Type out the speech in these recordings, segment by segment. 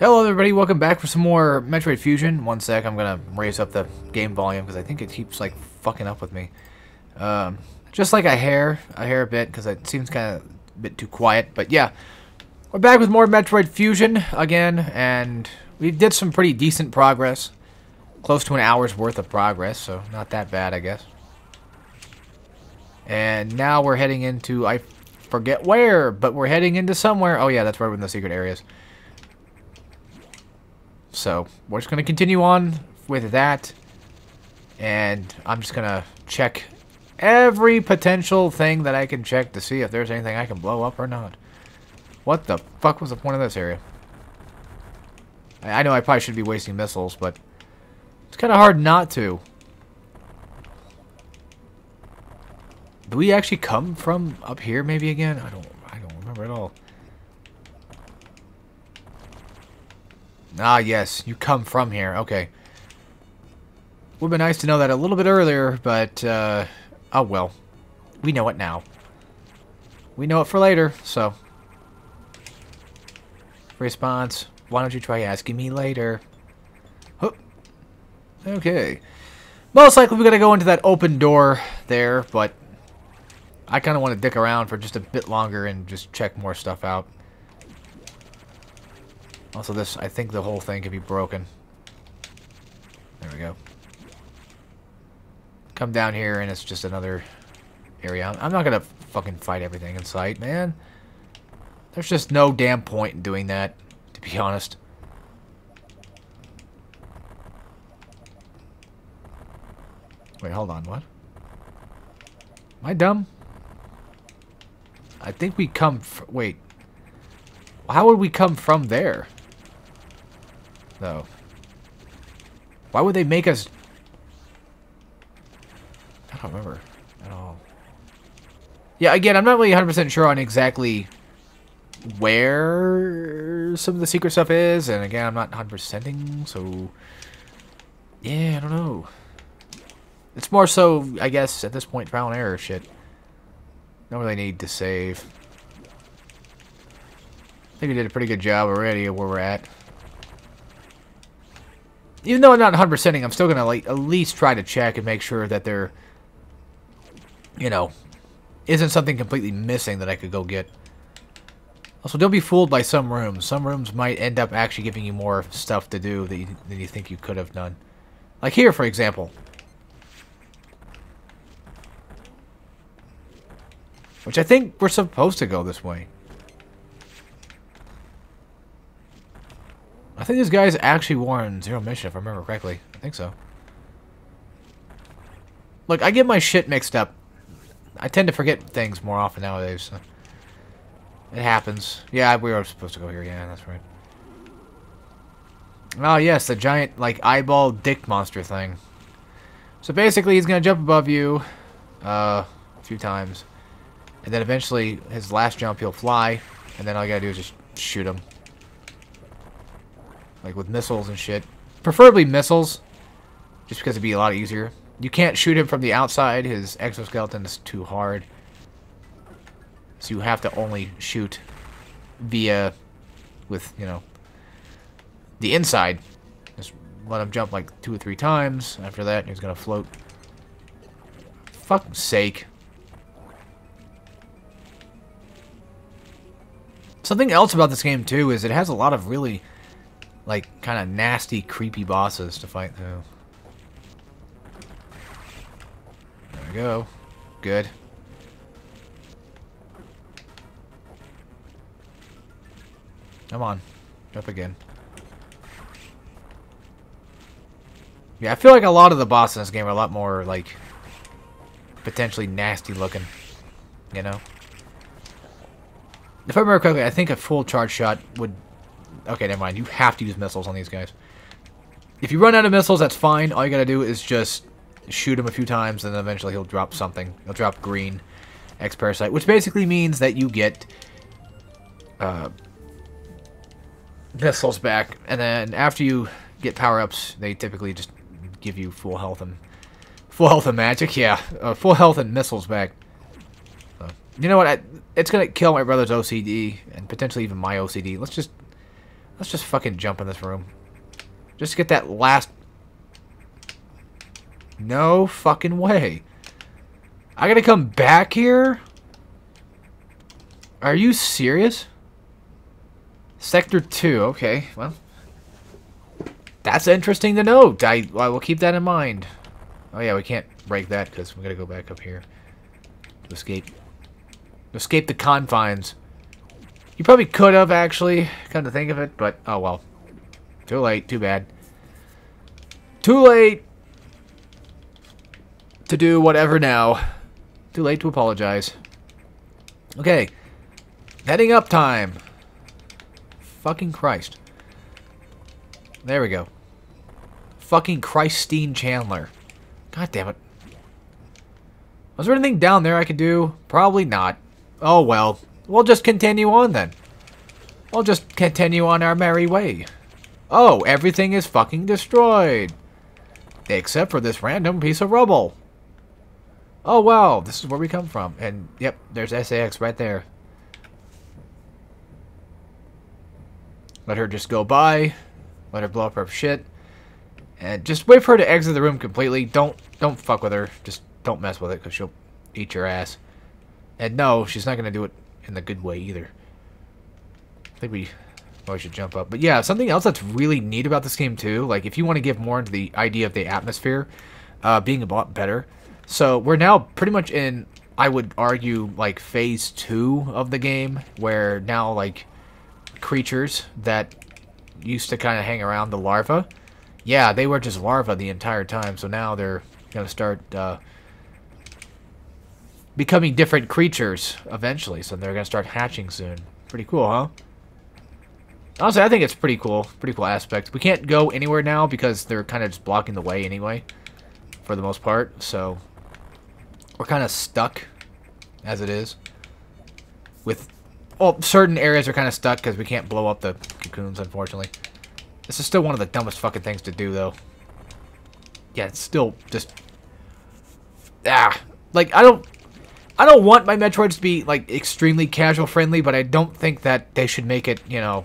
Hello everybody, welcome back for some more Metroid Fusion. One sec, I'm gonna raise up the game volume because I think it keeps like fucking up with me. Just like a hair a bit because it seems kind of a bit too quiet. But yeah, we're back with more Metroid Fusion again, and we did some pretty decent progress. Close to an hour's worth of progress, so not that bad, I guess. And now we're heading into, I forget where, but we're heading into somewhere. Oh yeah, that's right, we're in the secret areas. So we're just going to continue on with that, and I'm just going to check every potential thing that I can check to see if there's anything I can blow up or not. What the fuck was the point of this area? I know I probably should be wasting missiles, but it's kind of hard not to. Do we actually come from up here maybe again? I don't remember at all. Ah, yes. You come from here. Okay. Would be nice to know that a little bit earlier, but, oh, well. We know it now. We know it for later, so. Response. Why don't you try asking me later? Huh. Okay. Most likely we're going to go into that open door there, but I kind of want to dick around for just a bit longer and just check more stuff out. Also, this, I think the whole thing can be broken. There we go. Come down here, and it's just another area. I'm not going to fucking fight everything in sight, man. There's just no damn point in doing that, to be honest. Wait, hold on, what? Am I dumb? I think we come from... Wait. How would we come from there? Though. Why would they make us... I don't remember at all. Yeah, again, I'm not really 100% sure on exactly where some of the secret stuff is. And again, I'm not 100%ing, so... Yeah, I don't know. It's more so, I guess, at this point, trial and error shit. Don't really need to save. I think we did a pretty good job already of where we're at. Even though I'm not 100%ing, I'm still going to like at least try to check and make sure that there, you know, isn't something completely missing that I could go get. Also, don't be fooled by some rooms. Some rooms might end up actually giving you more stuff to do than you think you could have done. Like here, for example. Which I think we're supposed to go this way. I think these guys actually won Zero Mission, if I remember correctly. I think so. Look, I get my shit mixed up. I tend to forget things more often nowadays. So. It happens. Yeah, we were supposed to go here. Yeah, that's right. Oh, yes, the giant, like, eyeball dick monster thing. So basically, he's going to jump above you a few times. And then eventually, his last jump, he'll fly. And then all you got to do is just shoot him. Like with missiles and shit. Preferably missiles. Just because it'd be a lot easier. You can't shoot him from the outside. His exoskeleton is too hard. So you have to only shoot via... With, you know... The inside. Just let him jump like 2 or 3 times. After that, he's gonna float. Fuck's sake. Something else about this game, too, is it has a lot of really... Like, kind of nasty, creepy bosses to fight through. There we go. Good. Come on. Jump again. Yeah, I feel like a lot of the bosses in this game are a lot more, like, potentially nasty looking. You know? If I remember correctly, I think a full charge shot would... Okay, never mind. You have to use missiles on these guys. If you run out of missiles, that's fine. All you gotta do is just shoot him a few times, and then eventually he'll drop something. He'll drop green X Parasite, which basically means that you get missiles back. And then after you get power-ups, they typically just give you full health and magic. Yeah, full health and missiles back. So, you know what? It's gonna kill my brother's OCD and potentially even my OCD. Let's just... Let's just fucking jump in this room. Just get that last... No fucking way. I gotta come back here? Are you serious? Sector 2, okay, well. That's interesting to know. I will keep that in mind. Oh yeah, we can't break that because we gotta go back up here. To escape. To escape the confines. You probably could have, actually, come to think of it, but oh well. Too late, too bad. Too late to do whatever now. Too late to apologize. Okay. Heading up time. Fucking Christ. There we go. Fucking Christine Chandler. God damn it. Was there anything down there I could do? Probably not. Oh well. We'll just continue on then. We'll just continue on our merry way. Oh, everything is fucking destroyed. Except for this random piece of rubble. Oh wow, this is where we come from. And yep, there's SAX right there. Let her just go by. Let her blow up her shit. And just wait for her to exit the room completely. Don't fuck with her. Just don't mess with it because she'll eat your ass. And no, she's not going to do it in the good way either. I think we probably should jump up. But yeah, something else that's really neat about this game too, like if you want to give more into the idea of the atmosphere being a lot better. So we're now pretty much in, I would argue, like phase 2 of the game, where now like creatures that used to kind of hang around the larva, yeah, they were just larva the entire time. So now they're going to start becoming different creatures eventually. So they're going to start hatching soon. Pretty cool, huh? Honestly, I think it's pretty cool. Pretty cool aspect. We can't go anywhere now because they're kind of just blocking the way anyway, for the most part. So we're kind of stuck as it is. With, well, certain areas are kind of stuck because we can't blow up the cocoons, unfortunately. This is still one of the dumbest fucking things to do, though. Yeah, it's still just... Ah! Like, I don't want my Metroids to be, like, extremely casual-friendly, but I don't think that they should make it, you know,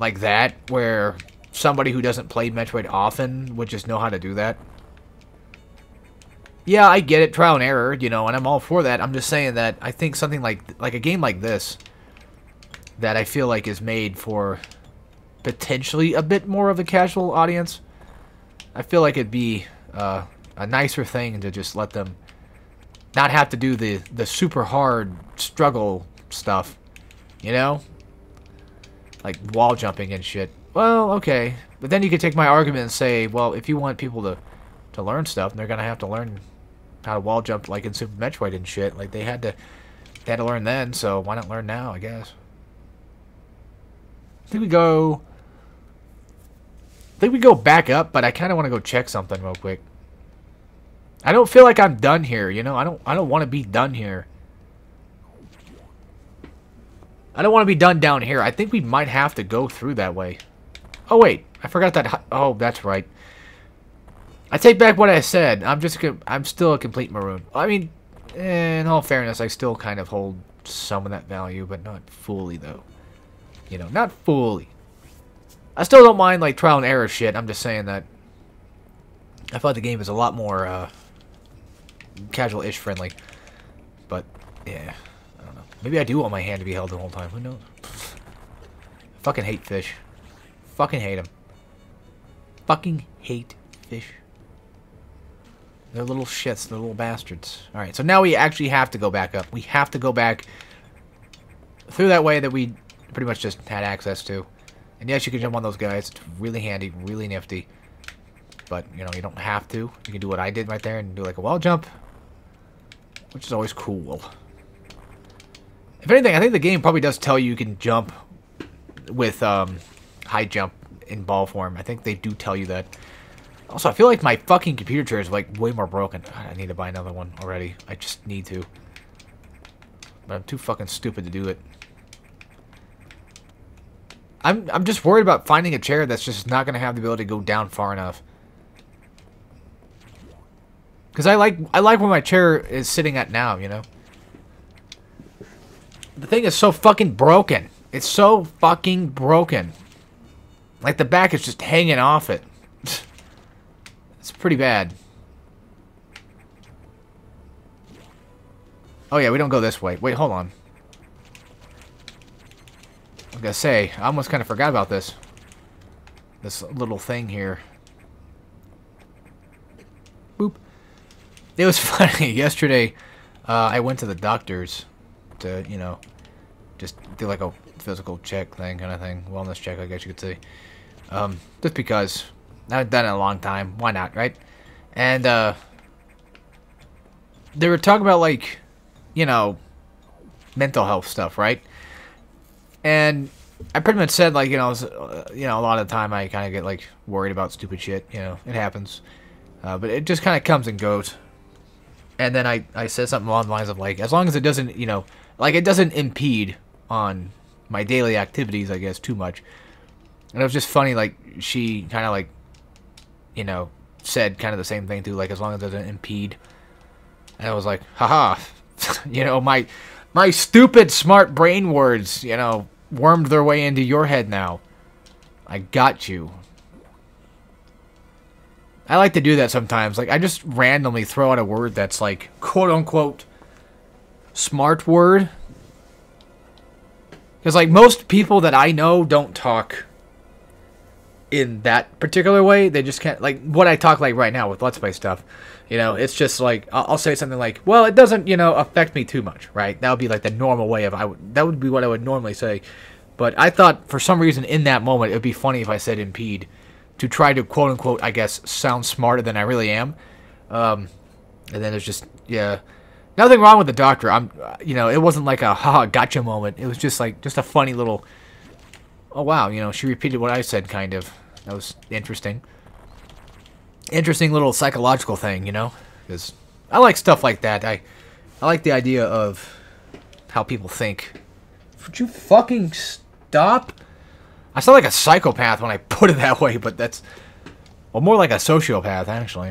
like that, where somebody who doesn't play Metroid often would just know how to do that. Yeah, I get it, trial and error, you know, and I'm all for that. I'm just saying that I think something like a game like this that I feel like is made for potentially a bit more of a casual audience, I feel like it'd be a nicer thing to just let them not have to do the super hard struggle stuff, you know? Like wall jumping and shit. Well, okay. But then you could take my argument and say, well, if you want people to learn stuff, they're going to have to learn how to wall jump like in Super Metroid and shit. Like they had to learn then, so why not learn now, I guess. I think we go back up, but I kind of want to go check something real quick. I don't feel like I'm done here, you know? I don't want to be done here. I don't want to be done down here. I think we might have to go through that way. Oh, wait. I forgot that. Oh, that's right. I take back what I said. I'm still a complete maroon. I mean, in all fairness, I still kind of hold some of that value, but not fully, though. You know, not fully. I still don't mind, like, trial and error shit. I'm just saying that I thought the game is a lot more casual-ish friendly. But, yeah. Maybe I do want my hand to be held the whole time. Who knows? I fucking hate fish. Fucking hate them. Fucking hate fish. They're little shits. They're little bastards. Alright, so now we actually have to go back up. We have to go back through that way that we pretty much just had access to. And yes, you can jump on those guys. It's really handy. Really nifty. But, you know, you don't have to. You can do what I did right there and do like a wall jump. Which is always cool. If anything, I think the game probably does tell you can jump with high jump in ball form. I think they do tell you that. Also, I feel like my fucking computer chair is, like, way more broken. God, I need to buy another one already. I just need to. But I'm too fucking stupid to do it. I'm just worried about finding a chair that's just not going to have the ability to go down far enough. Because I like where my chair is sitting at now, you know? The thing is so fucking broken. It's so fucking broken. Like, the back is just hanging off it. It's pretty bad. Oh, yeah, we don't go this way. Wait, hold on. I was gonna say, I almost kind of forgot about this. This little thing here. Boop. It was funny. Yesterday, I went to the doctor's to, you know, just do like a physical check thing kind of thing. Wellness check, I guess you could say. Just because I haven't done it in a long time. Why not, right? And they were talking about, like, you know, mental health stuff, right? And I pretty much said, like, you know, a lot of the time I kind of get, like, worried about stupid shit. You know, it happens. But it just kind of comes and goes. And then I said something along the lines of, like, as long as it doesn't, you know, like, it doesn't impede on my daily activities, I guess, too much. And it was just funny, like, she kind of, like, you know, said kind of the same thing, too, like, as long as it doesn't impede. And I was like, haha, you know, my stupid smart brain words, you know, wormed their way into your head now. I got you. I like to do that sometimes. Like, I just randomly throw out a word that's, like, quote-unquote smart word. Because, like, most people that I know don't talk in that particular way. They just can't, like, what I talk like right now with Let's Play stuff. You know, it's just, like, I'll say something like, well, it doesn't, you know, affect me too much, right? That would be, like, the normal way of, that would be what I would normally say. But I thought, for some reason, in that moment, it would be funny if I said impede. To try to, quote-unquote, I guess, sound smarter than I really am. And then it's just, yeah. Nothing wrong with the doctor. You know, it wasn't like a, haha, gotcha moment. It was just like, just a funny little, oh, wow, you know, she repeated what I said, kind of. That was interesting. Interesting little psychological thing, you know? Because I like stuff like that. I like the idea of how people think. Would you fucking stop? I sound like a psychopath when I put it that way, but that's... Well, more like a sociopath, actually.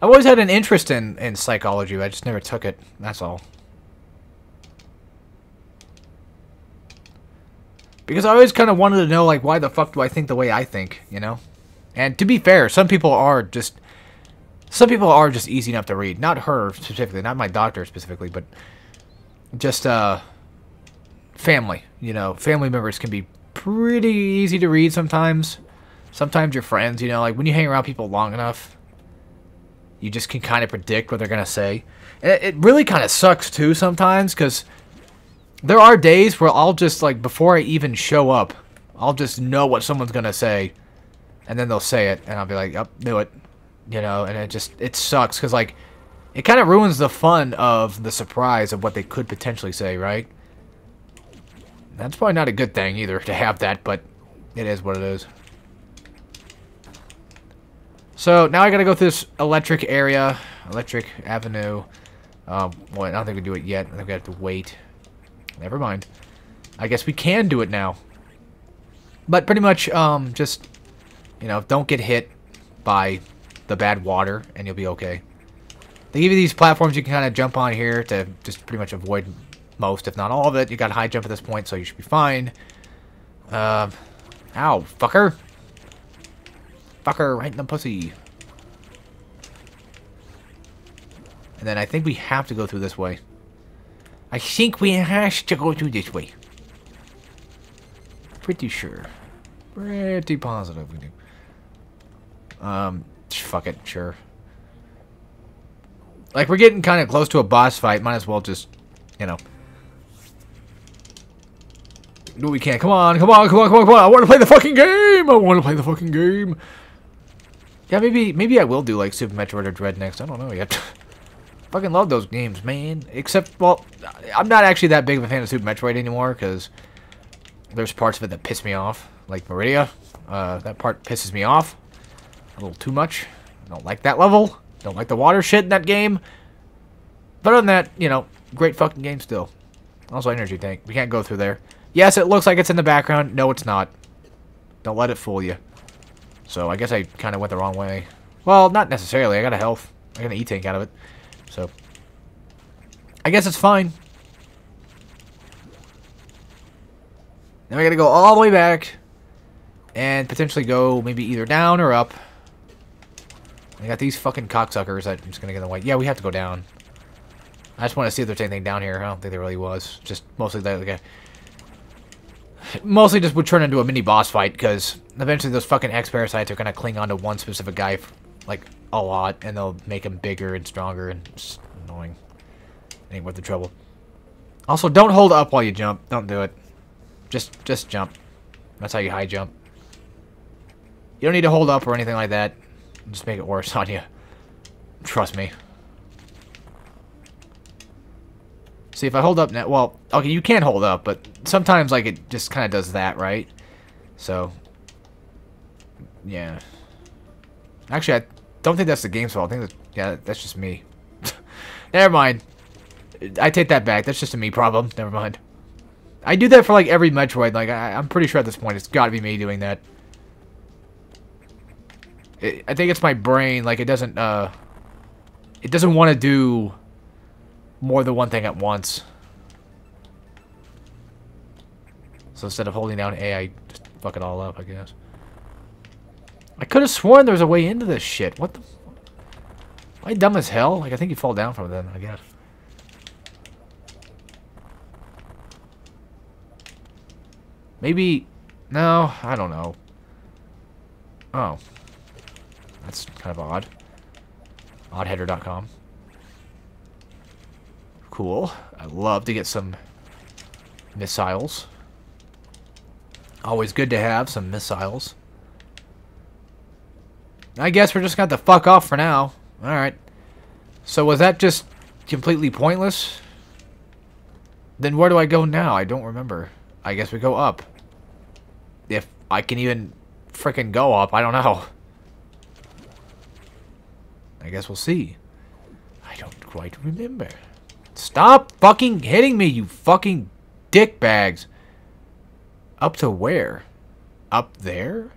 I've always had an interest in psychology, but I just never took it. That's all. Because I always kind of wanted to know, like, why the fuck do I think the way I think, you know? And to be fair, some people are just... Some people are just easy enough to read. Not her, specifically. Not my doctor, specifically, but... Just, family, you know, family members can be pretty easy to read sometimes. Sometimes your friends, you know, like when you hang around people long enough, you just can kind of predict what they're going to say. And it really kind of sucks too sometimes, because there are days where I'll just, like, before I even show up, I'll just know what someone's going to say, and then they'll say it, and I'll be like, yep, knew it, you know, and it sucks, because, like, it kind of ruins the fun of the surprise of what they could potentially say, right? That's probably not a good thing, either, to have that, but it is what it is. So, now I gotta go through this electric area, electric avenue. Well, I don't think we do it yet. I think we have to wait. Never mind. I guess we can do it now. But pretty much, just, you know, don't get hit by the bad water, and you'll be okay. They give you these platforms you can kind of jump on here to just pretty much avoid... most, if not all of it. You got high jump at this point, so you should be fine. Ow, fucker. Fucker, right in the pussy. And then I think we have to go through this way. I think we have to go through this way. Pretty sure. Pretty positive we do. Fuck it, sure. Like, we're getting kind of close to a boss fight. Might as well just, you know... No, we can't. Come on, come on, come on, come on, come on. I want to play the fucking game. I want to play the fucking game. Yeah, maybe I will do, like, Super Metroid or Dread next. I don't know yet. Fucking love those games, man. Except, well, I'm not actually that big of a fan of Super Metroid anymore, because there's parts of it that piss me off. Like Meridia. That part pisses me off a little too much. I don't like that level. Don't like the water shit in that game. But other than that, you know, great fucking game still. Also, energy tank. We can't go through there. Yes, it looks like it's in the background. No, it's not. Don't let it fool you. So, I guess I kind of went the wrong way. Well, not necessarily. I got a health. I got an E-tank out of it. So, I guess it's fine. Then we gotta go all the way back and potentially go maybe either down or up. I got these fucking cocksuckers that I'm just gonna get in the way. Yeah, we have to go down. I just want to see if there's anything down here. I don't think there really was. Just mostly that again. Mostly just would turn into a mini boss fight because eventually those fucking X parasites are gonna cling onto one specific guy like a lot, and they'll make him bigger and stronger and just annoying. Ain't worth the trouble. Also, don't hold up while you jump. Don't do it. Just jump. That's how you high jump. You don't need to hold up or anything like that. Just make it worse on you. Trust me. See, if I hold up now... Well, okay, you can hold up, but sometimes, like, it just kind of does that, right? So, yeah. Actually, I don't think that's the game's fault. I think that... Yeah, that's just me. Never mind. I take that back. That's just a me problem. Never mind. I do that for, like, every Metroid. Like, I'm pretty sure at this point it's got to be me doing that. I think it's my brain, like, it doesn't want to do more than one thing at once. So instead of holding down A, I just fuck it all up, I guess. I could have sworn there was a way into this shit. What the... Am I dumb as hell? Like, I think you fall down from it then, I guess. Maybe... No, I don't know. Oh. That's kind of odd. Oddheader.com. Cool. I'd love to get some missiles. Always good to have some missiles. I guess we're just gonna have to fuck off for now. Alright. So was that just completely pointless? Then where do I go now? I don't remember. I guess we go up. If I can even frickin' go up, I don't know. I guess we'll see. I don't quite remember. Stop fucking hitting me, you fucking dickbags. Up to where? Up there?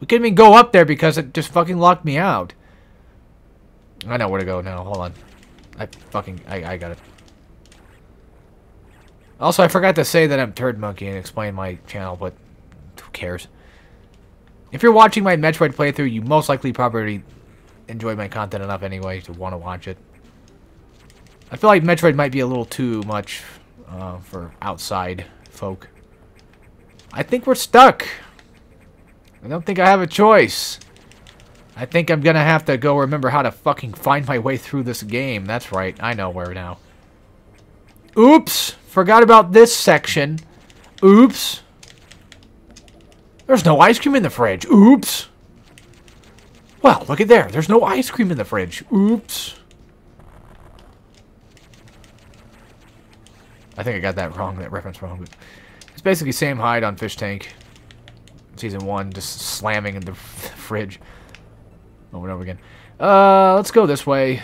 We couldn't even go up there because it just fucking locked me out. I know where to go now. Hold on. I got it. Also, I forgot to say that I'm Turd Monkey and explain my channel, but who cares? If you're watching my Metroid playthrough, you most likely probably... enjoy my content enough anyway to want to watch it. I feel like Metroid might be a little too much for outside folk. I think we're stuck. I don't think I have a choice. I think I'm gonna have to go remember how to fucking find my way through this game. That's right. I know where now. Oops! Forgot about this section. Oops! There's no ice cream in the fridge. Oops! Well, look at there. There's no ice cream in the fridge. Oops. I think I got that wrong, that reference wrong. But it's basically Sam Hyde on Fish Tank. Season 1, just slamming in the fridge. Over and over again. Let's go this way.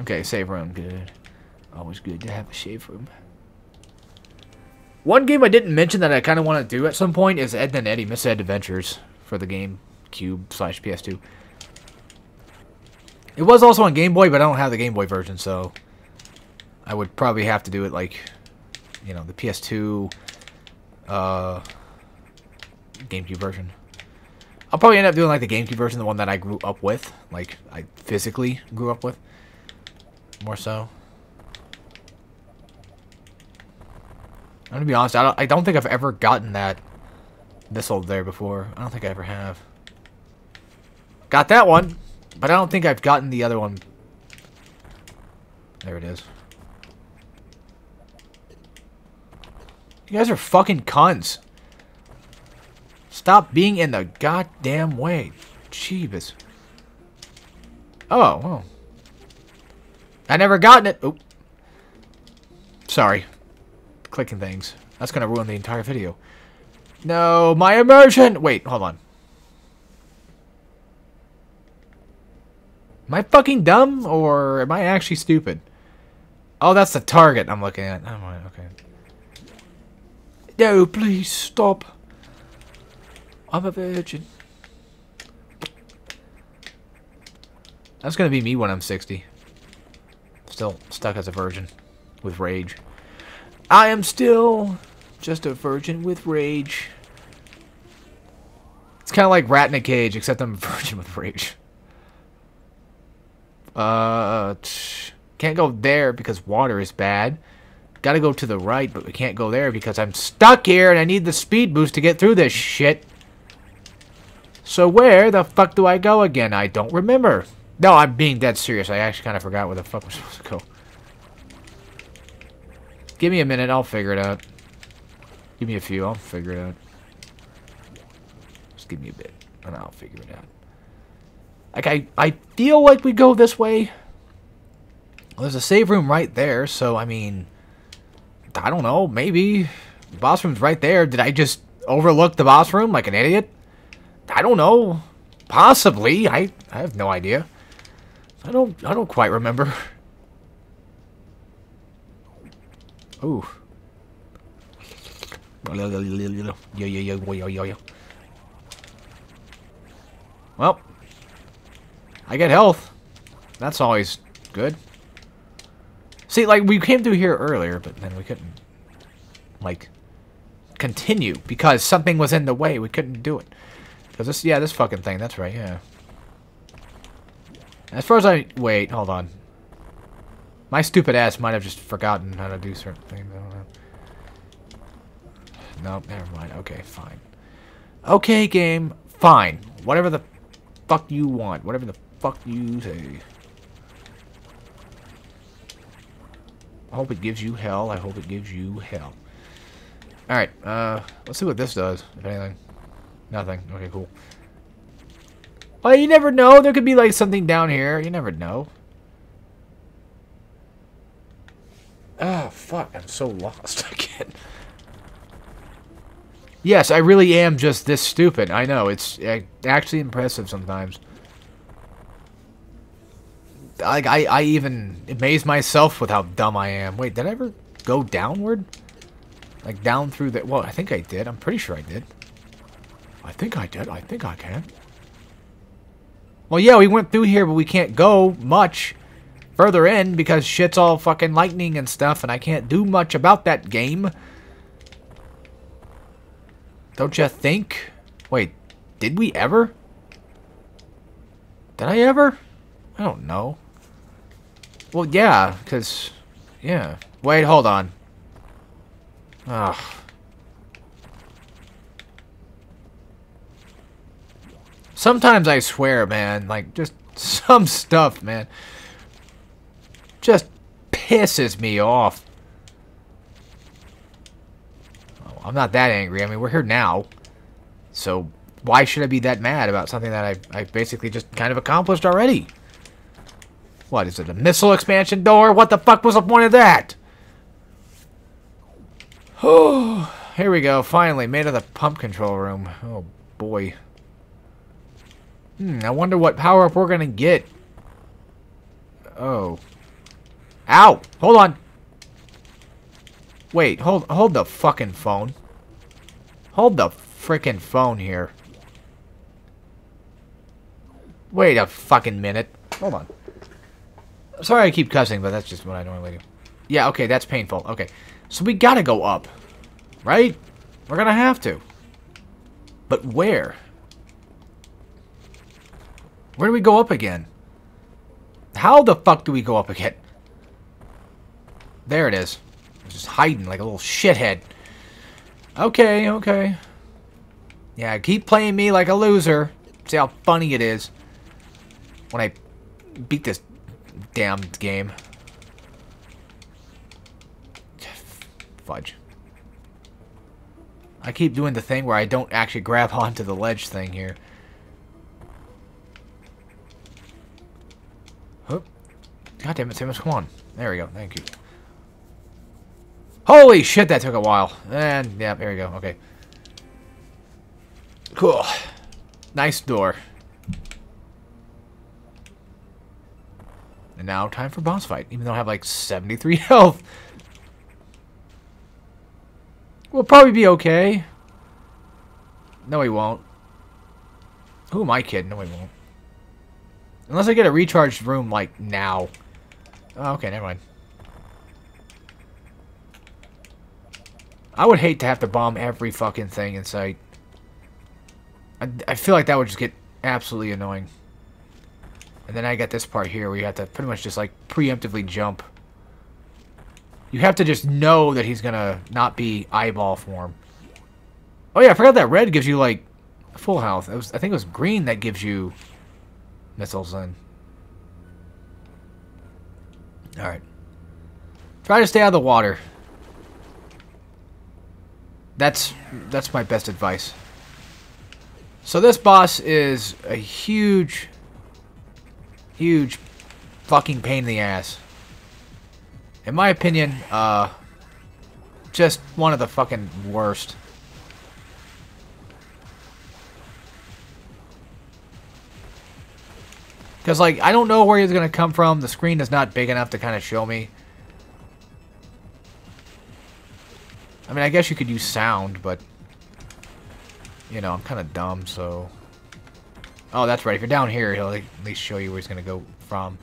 Okay, save room. Good. Always good to have a save room. One game I didn't mention that I kind of want to do at some point is Edd n Eddy's Mis-Edventures for the game. GameCube/PS2. It was also on Game Boy, but I don't have the Game Boy version, so I would probably have to do it like, you know, the PS2 GameCube version. I'll probably end up doing like the GameCube version, the one that I grew up with, like I physically grew up with, more so. I'm gonna be honest, I don't think I've ever gotten that this old there before. I don't think I ever have. Got that one, but I don't think I've gotten the other one. There it is. You guys are fucking cunts. Stop being in the goddamn way. Jeebus. Oh, well. I never gotten it. Oh. Sorry. Clicking things. That's gonna ruin the entire video. No, my immersion! Wait, hold on. Am I fucking dumb, or am I actually stupid? Oh, that's the target I'm looking at. Oh my, okay. No, please, stop. I'm a virgin. That's gonna be me when I'm 60. Still stuck as a virgin. With rage. I am still Just a virgin with rage. It's kind of like Rat in a Cage, except I'm a virgin with rage. Can't go there because water is bad. Gotta go to the right, but we can't go there because I'm stuck here and I need the speed boost to get through this shit. So where the fuck do I go again? I don't remember. No, I'm being dead serious. I actually kind of forgot where the fuck we're supposed to go. Give me a minute. I'll figure it out. Give me a few. I'll figure it out. Just give me a bit and I'll figure it out. Like, I feel like we go this way. Well, there's a save room right there, so I mean... I don't know, maybe. The boss room's right there. Did I just overlook the boss room like an idiot? I don't know. Possibly. I have no idea. I don't quite remember. Ooh. Well. I get health. That's always good. See, like, we came through here earlier, but then we couldn't, like, continue because something was in the way. We couldn't do it. Because this, yeah, this fucking thing, that's right, yeah. As far as I, wait, hold on. My stupid ass might have just forgotten how to do certain things, I don't know. Nope, never mind, okay, fine. Okay, game, fine. Whatever the fuck you want, whatever the fuck you say. I hope it gives you hell. I hope it gives you hell. Alright, let's see what this does, if anything. Nothing. Okay, cool. Well, you never know. There could be, like, something down here. You never know. Ah, fuck. I'm so lost again. Yes, I really am just this stupid. I know. It's actually impressive sometimes. Like, I even amaze myself with how dumb I am. Wait, did I ever go downward? Like, down through the... Well, I think I did. I'm pretty sure I did. I think I did. I think I can. Well, yeah, we went through here, but we can't go much further in because shit's all fucking lightning and stuff, and I can't do much about that game. Don't you think? Wait, did we ever? Did I ever? I don't know. Well, yeah, because... Yeah. Wait, hold on. Ugh. Sometimes I swear, man. Like, just some stuff, man. Just pisses me off. Oh, I'm not that angry. I mean, we're here now. So, why should I be that mad about something that I basically just kind of accomplished already? What, is it a missile expansion door? What the fuck was the point of that? Oh, here we go, finally, made of the pump control room. Oh, boy. I wonder what power-up we're gonna get. Oh. Ow! Hold on! Wait, hold the fucking phone. Hold the frickin' phone here. Wait a fucking minute. Hold on. Sorry I keep cussing, but that's just what I normally do. Yeah, okay, that's painful. Okay, so we gotta go up, right? We're gonna have to. But where? Where do we go up again? How the fuck do we go up again? There it is. I'm just hiding like a little shithead. Okay, okay. Yeah, keep playing me like a loser. See how funny it is when I beat this... damned game. Fudge. I keep doing the thing where I don't actually grab onto the ledge thing here. Huh. God damn it, Samus, come on. There we go, thank you. Holy shit, that took a while. And, yeah, there we go, okay. Cool. Nice door. And now, time for boss fight. Even though I have, like, 73 health. We'll probably be okay. No, he won't. Who am I kidding? No, he won't. Unless I get a recharged room, like, now. Oh, okay, never mind. I would hate to have to bomb every fucking thing in sight. I feel like that would just get absolutely annoying. And then I got this part here where you have to pretty much just, like, preemptively jump. You have to just know that he's gonna not be eyeball form. Oh yeah, I forgot that red gives you, like, full health. I think it was green that gives you missiles then. Alright. Try to stay out of the water. That's my best advice. So this boss is a huge... huge fucking pain in the ass. In my opinion, just one of the fucking worst. Because, like, I don't know where he's going to come from. The screen is not big enough to kind of show me. I mean, I guess you could use sound, but... you know, I'm kind of dumb, so... oh, that's right. If you're down here, he'll at least show you where he's going to go from.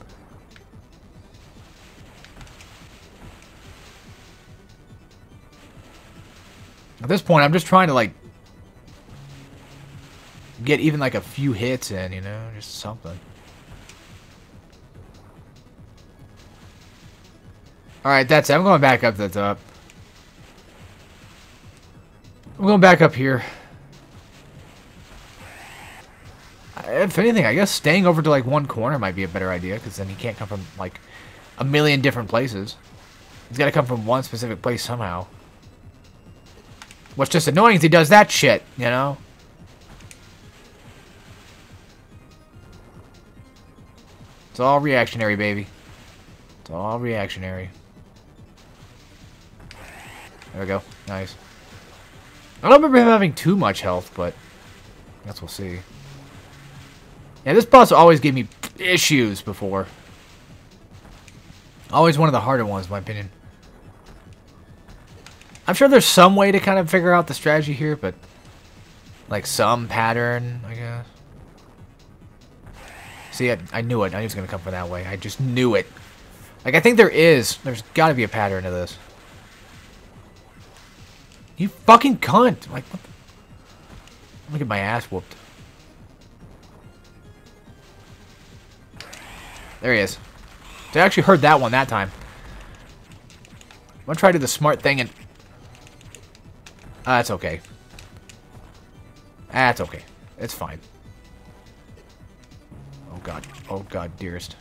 At this point, I'm just trying to, like, get even, like, a few hits in, you know? Just something. Alright, that's it. I'm going back up to the top. I'm going back up here. If anything, I guess staying over to, like, one corner might be a better idea, because then he can't come from, like, a million different places. He's got to come from one specific place somehow. What's just annoying is he does that shit, you know? It's all reactionary, baby. It's all reactionary. There we go. Nice. I don't remember him having too much health, but... I guess we'll see. Yeah, this boss always gave me issues before. Always one of the harder ones, in my opinion. I'm sure there's some way to kind of figure out the strategy here, but... like, some pattern, I guess. See, I knew it. I knew it was going to come from that way. I just knew it. Like, I think there is. There's got to be a pattern to this. You fucking cunt! Like, what the... I'm gonna get my ass whooped. There he is. I actually heard that one that time. I'm gonna try to do the smart thing and... that's okay. That's okay. It's fine. Oh god. Oh god, dearest.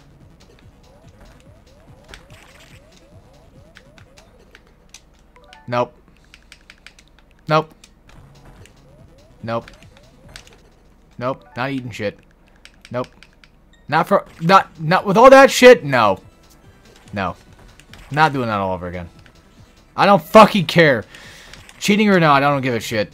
Nope. Nope. Nope. Nope. Not eating shit. Nope. Not for... Not with all that shit? No. No. Not doing that all over again. I don't fucking care. Cheating or not, I don't give a shit.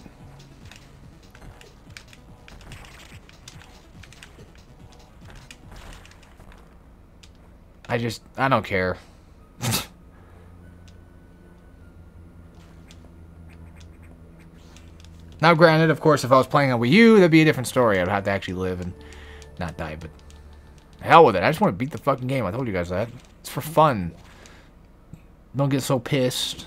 I don't care. Now, granted, of course, if I was playing on Wii U, that'd be a different story. I'd have to actually live and not die, but... hell with it. I just want to beat the fucking game. I told you guys that. It's for fun. Don't get so pissed.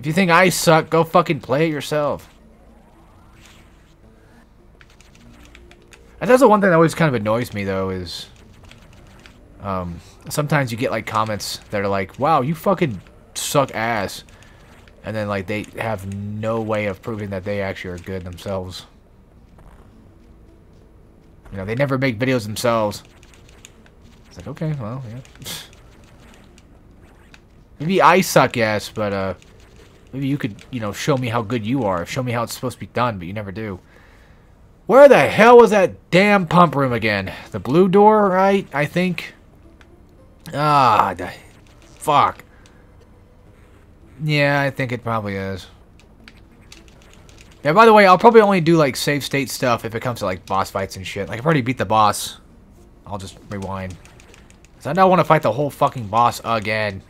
If you think I suck, go fucking play it yourself. And that's the one thing that always kind of annoys me, though, is... sometimes you get, like, comments that are like, wow, you fucking suck ass. And then, like, they have no way of proving that they actually are good themselves. You know, they never make videos themselves. It's like, okay, well, yeah. Maybe I suck ass, but, maybe you could, you know, show me how good you are. Show me how it's supposed to be done, but you never do. Where the hell was that damn pump room again? The blue door, right? I think. Ah, fuck. Yeah, I think it probably is. Yeah, by the way, I'll probably only do, like, save state stuff if it comes to, like, boss fights and shit. Like, I've already beat the boss. I'll just rewind. Because I now want to fight the whole fucking boss again.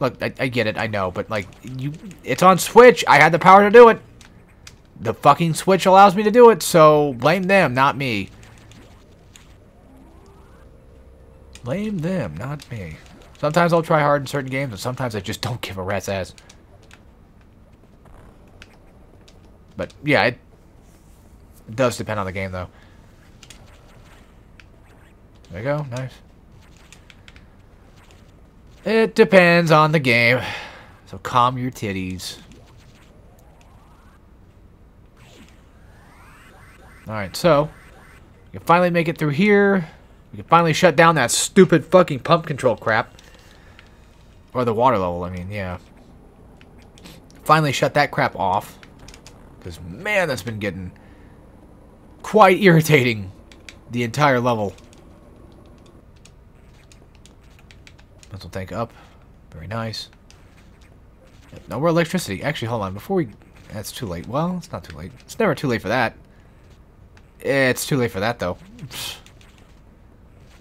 Look, I get it, I know, but, like, you... it's on Switch! I had the power to do it! The fucking Switch allows me to do it, so blame them, not me. Blame them, not me. Sometimes I'll try hard in certain games, and sometimes I just don't give a rat's ass. But yeah, it does depend on the game, though. There you go. Nice. It depends on the game. So calm your titties. Alright, so we can finally make it through here. We can finally shut down that stupid fucking pump control crap. Or the water level, I mean, yeah. Finally shut that crap off. Because, man, that's been getting quite irritating the entire level. Pencil tank up. Very nice. Yep, no more electricity. Actually, hold on. Before we... That's too late. Well, it's not too late. It's never too late for that. It's too late for that, though.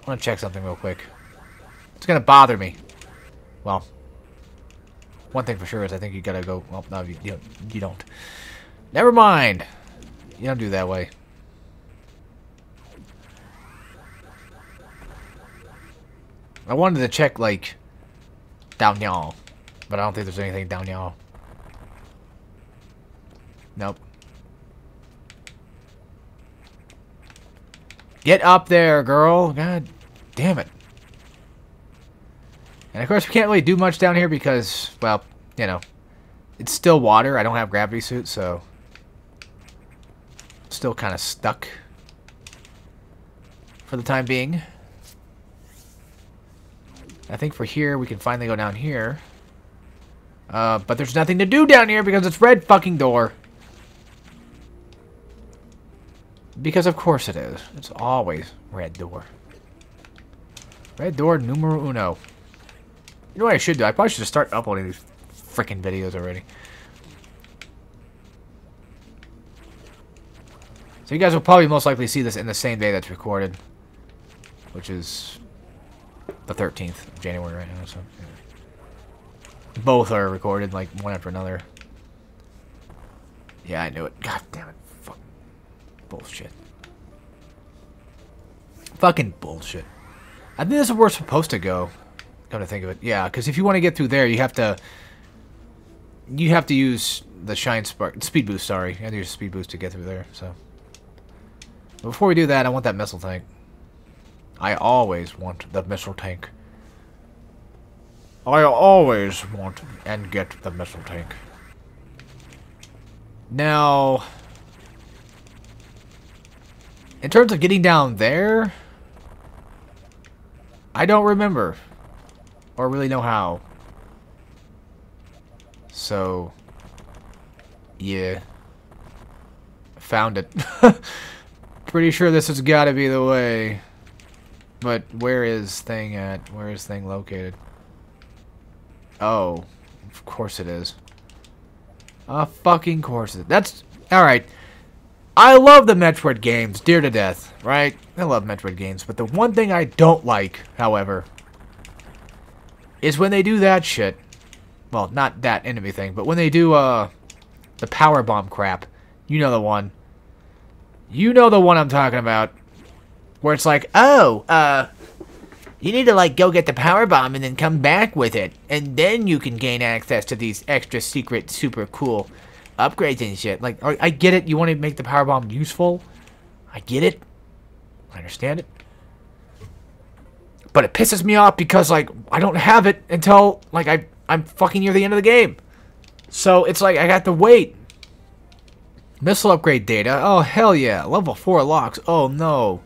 I want to check something real quick. It's going to bother me. Well, one thing for sure is I think you got to go... Well, no, you don't. Never mind. You don't do that way. I wanted to check, like, down y'all, but I don't think there's anything down y'all. Nope. Get up there, girl. God damn it. And, of course, we can't really do much down here because, well, you know, it's still water. I don't have gravity suit, so I'm still kind of stuck for the time being. I think for here, we can finally go down here. But there's nothing to do down here because it's red fucking door. Because of course it is. It's always red door. Red door numero uno. You know what I should do? I probably should just start uploading these freaking videos already. So you guys will probably most likely see this in the same day that's recorded. Which is... the 13th of January right now, so yeah. Both are recorded, like, one after another. Yeah, I knew it. God damn it. Fuck. Bullshit. Fucking bullshit. I think this is where we're supposed to go. Come to think of it. Yeah, because if you want to get through there, you have to... You have to use the Shine Spark... Speed Boost, sorry. You have to use Speed Boost to get through there, so... But before we do that, I want that missile tank. I always want the missile tank. I always want and get the missile tank. Now, in terms of getting down there, I don't remember or really know how. So, yeah, found it. Pretty sure this has got to be the way. But where is thing at? Where is thing located? Oh, of course it is. Fucking course it is. That's... Alright. I love the Metroid games, dear to death, right? I love Metroid games, but the one thing I don't like, however, is when they do that shit. Well, not that enemy thing, but when they do, the power bomb crap. You know the one. You know the one I'm talking about. Where it's like, oh, you need to, like, go get the power bomb and then come back with it. And then you can gain access to these extra secret, super cool upgrades and shit. Like, I get it. You want to make the power bomb useful. I get it. I understand it. But it pisses me off because, like, I don't have it until, like, I'm fucking near the end of the game. So it's like I got to wait. Missile upgrade data. Oh, hell yeah. Level 4 locks. Oh, no.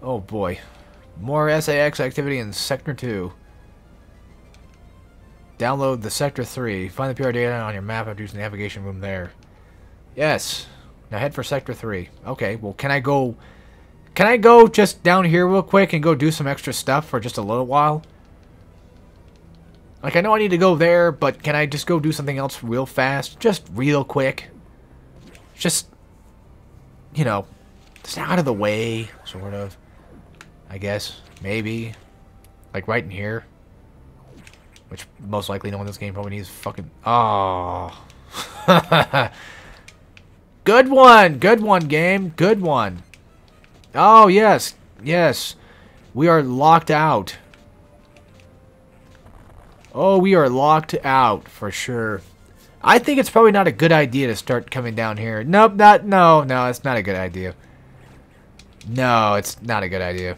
Oh boy. More SAX activity in Sector 2. Download the Sector 3. Find the PR data on your map after using the navigation room there. Yes. Now head for Sector 3. Okay, well can I go just down here real quick and go do some extra stuff for just a little while? Like, I know I need to go there, but can I just go do something else real fast? Just real quick. Just, you know, just out of the way, sort of. I guess. Maybe. Like right in here. Which most likely no one in this game probably needs fucking... Oh. Good one. Good one, game. Good one. Oh, yes. Yes. We are locked out. Oh, we are locked out for sure. I think it's probably not a good idea to start coming down here. Nope, no, it's not a good idea. No, it's not a good idea.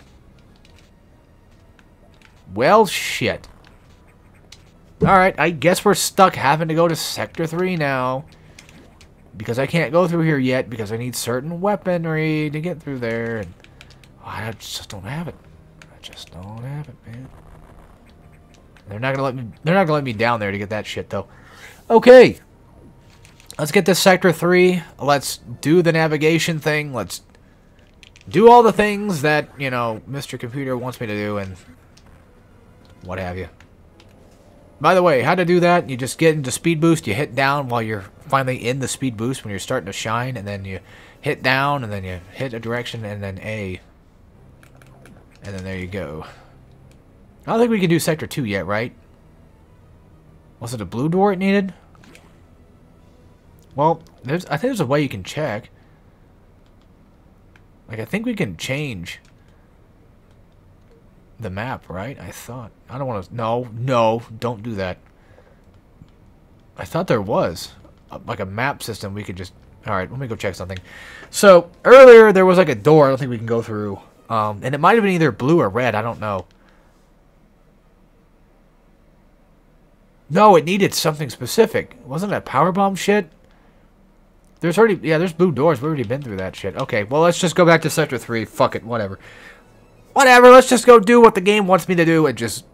Well, shit. Alright, I guess we're stuck having to go to Sector 3 now. Because I can't go through here yet, because I need certain weaponry to get through there. And I just don't have it. I just don't have it, man. They're not gonna let me. They're not gonna let me down there to get that shit, though. Okay, let's get to Sector 3. Let's do the navigation thing. Let's do all the things that, you know, Mr. Computer wants me to do and what have you. By the way, how to do that, you just get into Speed Boost, you hit down while you're finally in the Speed Boost when you're starting to shine, and then you hit down, and then you hit a direction, and then A. And then there you go. I don't think we can do Sector 2 yet, right? Was it a blue door it needed? Well, I think there's a way you can check. Like, I think we can change the map, right? I thought. I don't want to... No, don't do that. I thought there was, like, a map system we could just... Alright, let me go check something. So, earlier there was, like, a door I don't think we can go through. And it might have been either blue or red. I don't know. No, it needed something specific. Wasn't it a powerbomb shit? There's already... Yeah, there's blue doors. We've already been through that shit. Okay, well, let's just go back to Sector 3. Fuck it, whatever. Whatever, let's just go do what the game wants me to do and just...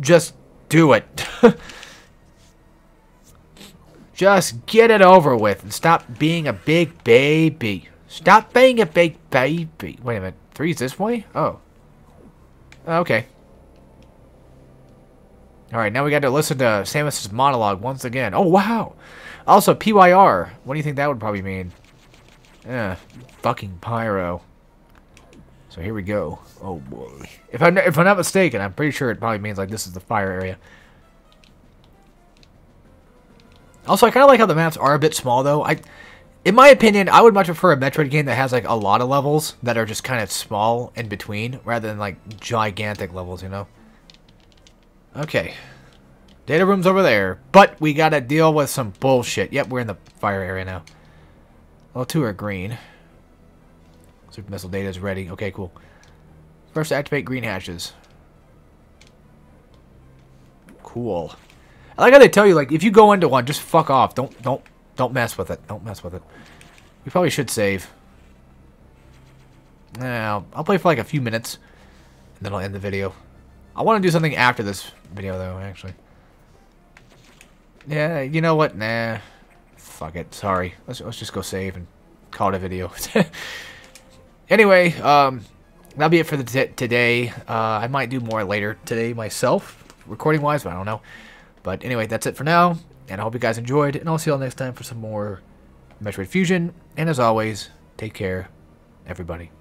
Just do it. Just get it over with and stop being a big baby. Stop being a big baby. Wait a minute. 3's this way? Oh. Okay. Alright, now we got to listen to Samus' monologue once again. Oh, wow! Also, PYR. What do you think that would probably mean? Fucking pyro. So here we go. Oh, boy. If I'm not mistaken, I'm pretty sure it probably means, like, this is the fire area. Also, I kind of like how the maps are a bit small, though. In my opinion, I would much prefer a Metroid game that has, like, a lot of levels that are just kind of small in between, rather than, like, gigantic levels, you know? Okay. Data room's over there. But we gotta deal with some bullshit. Yep, we're in the fire area now. Well, 2 are green. Super missile data's ready. Okay, cool. First, activate green hatches. Cool. I like how they tell you, like, if you go into one, just fuck off. Don't mess with it. Don't mess with it. You probably should save. Now, I'll play for, like, a few minutes. And then I'll end the video. I want to do something after this video, though, actually. Yeah, you know what? Nah. Fuck it. Sorry. Let's just go save and call it a video. Anyway, that'll be it for today. I might do more later today myself, recording-wise, but I don't know. But anyway, that's it for now, and I hope you guys enjoyed, and I'll see you all next time for some more Metroid Fusion. And as always, take care, everybody.